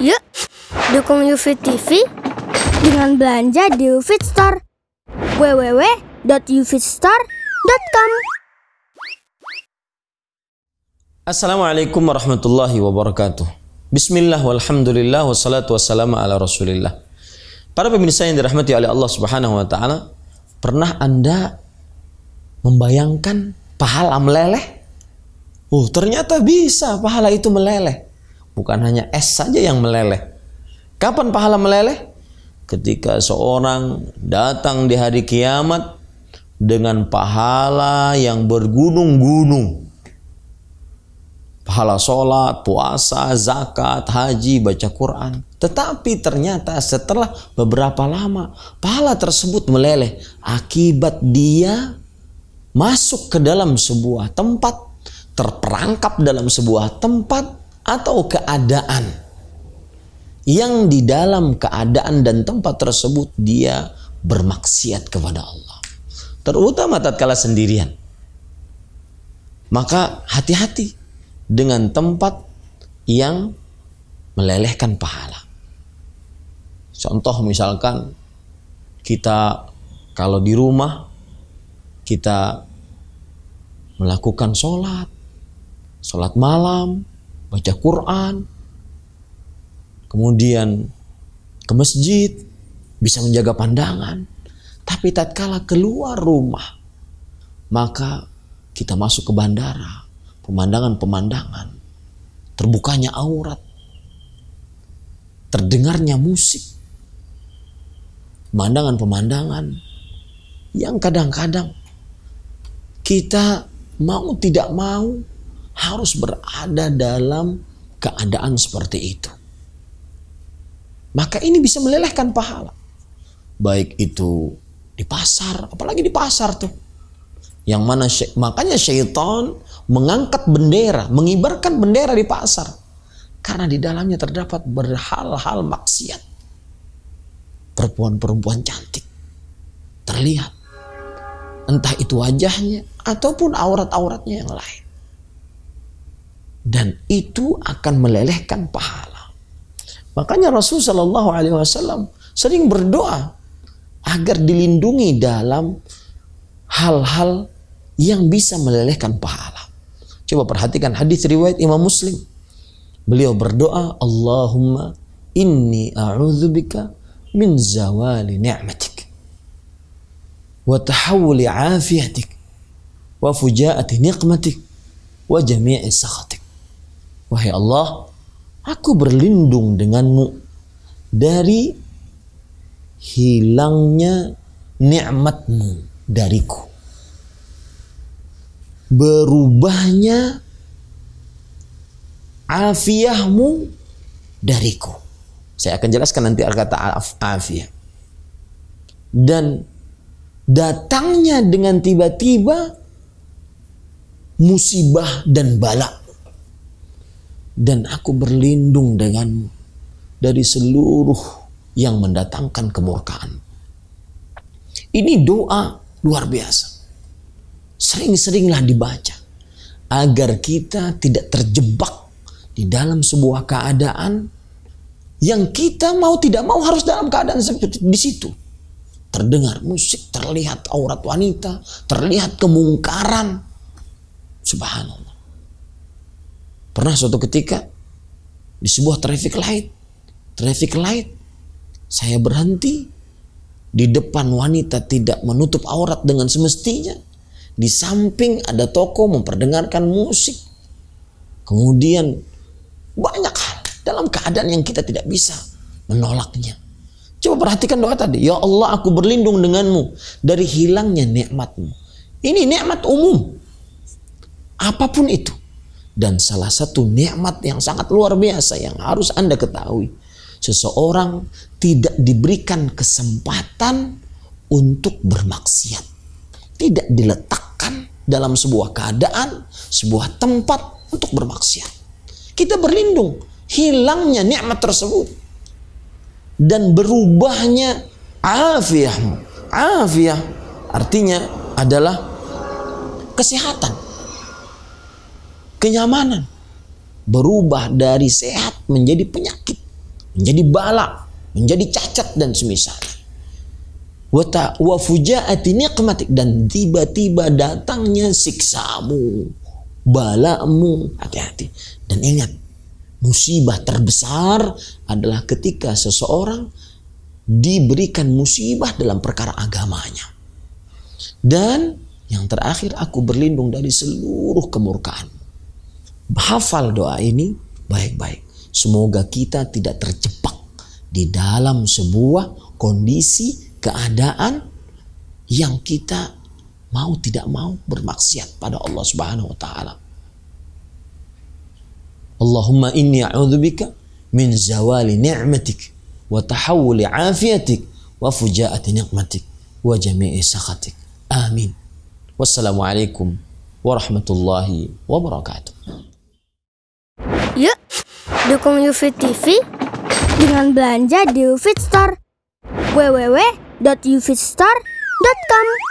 Yuk, dukung Yufid TV dengan belanja di Yufid Store. www.yufidstore.com. Assalamualaikum warahmatullahi wabarakatuh. Bismillah, walhamdulillah, wassalatu wassalamu ala rasulillah. Para pemirsa yang dirahmati oleh Allah subhanahu wa ta'ala, pernah Anda membayangkan pahala meleleh? Ternyata bisa pahala itu meleleh. Bukan hanya es saja yang meleleh. Kapan pahala meleleh? Ketika seorang datang di hari kiamat dengan pahala yang bergunung-gunung. Pahala sholat, puasa, zakat, haji, baca Quran. Tetapi ternyata setelah beberapa lama, pahala tersebut meleleh akibat dia masuk ke dalam sebuah tempat, terperangkap dalam sebuah tempat atau keadaan yang di dalam keadaan dan tempat tersebut dia bermaksiat kepada Allah, terutama tatkala sendirian. Maka hati-hati dengan tempat yang melelehkan pahala. Contoh misalkan kita kalau di rumah kita melakukan sholat malam, baca Quran, kemudian ke masjid, bisa menjaga pandangan. Tapi tatkala keluar rumah, maka kita masuk ke bandara, pemandangan, terbukanya aurat, terdengarnya musik, pemandangan yang kadang-kadang kita mau tidak mau harus berada dalam keadaan seperti itu. Maka ini bisa melelehkan pahala. Baik itu di pasar, apalagi di pasar tuh. Yang mana makanya syaitan mengangkat bendera, mengibarkan bendera di pasar. Karena di dalamnya terdapat berhal-hal maksiat. Perempuan-perempuan cantik terlihat. Entah itu wajahnya ataupun aurat-auratnya yang lain. Dan itu akan melelehkan pahala. Makanya Rasul Shallallahu Alaihi Wasallam sering berdoa agar dilindungi dalam hal-hal yang bisa melelehkan pahala. Coba perhatikan hadis riwayat Imam Muslim. Beliau berdoa, Allahumma inni a'udzubika min zawali ni'matik, wa tahawuli afiatik, wa fujaati niqmatik, wa jami'i sakhatik. Wahai Allah, aku berlindung denganmu dari hilangnya nikmatmu dariku, berubahnya afiahmu dariku. Saya akan jelaskan nanti kata afiah. Dan datangnya dengan tiba-tiba musibah dan bala. Dan aku berlindung denganmu dari seluruh yang mendatangkan kemurkaan. Ini doa luar biasa. Sering-seringlah dibaca. Agar kita tidak terjebak di dalam sebuah keadaan yang kita mau tidak mau harus dalam keadaan seperti di situ. Terdengar musik, terlihat aurat wanita, terlihat kemungkaran. Subhanallah. Pernah suatu ketika di sebuah traffic light, saya berhenti di depan wanita tidak menutup aurat dengan semestinya. Di samping ada toko memperdengarkan musik. Kemudian banyak hal dalam keadaan yang kita tidak bisa menolaknya. Coba perhatikan doa tadi. Ya Allah, aku berlindung denganmu dari hilangnya nikmatmu. Ini nikmat umum. Apapun itu. Dan salah satu nikmat yang sangat luar biasa yang harus Anda ketahui, seseorang tidak diberikan kesempatan untuk bermaksiat. Tidak diletakkan dalam sebuah keadaan, sebuah tempat untuk bermaksiat. Kita berlindung hilangnya nikmat tersebut dan berubahnya afiah. Afiah artinya adalah kesehatan, kenyamanan, berubah dari sehat menjadi penyakit. menjadi bala, menjadi cacat dan semisalnya. Wa fujaati niqmatik, dan tiba-tiba datangnya siksamu, balamu. Hati-hati dan ingat, musibah terbesar adalah ketika seseorang diberikan musibah dalam perkara agamanya. Dan yang terakhir, aku berlindung dari seluruh kemurkaan. Hafal doa ini baik-baik. Semoga kita tidak terjebak di dalam sebuah kondisi, keadaan yang kita mau tidak mau bermaksiat pada Allah Subhanahu wa taala. Allahumma inni a'udzubika min zawali ni'matik wa tahawuli afiatik wa fujaati niqmatik wa jami'i sakhatik. Amin. Wassalamualaikum warahmatullahi wabarakatuh. Yuk, dukung Yufid TV dengan belanja di Yufid Store. www.yufidstore.com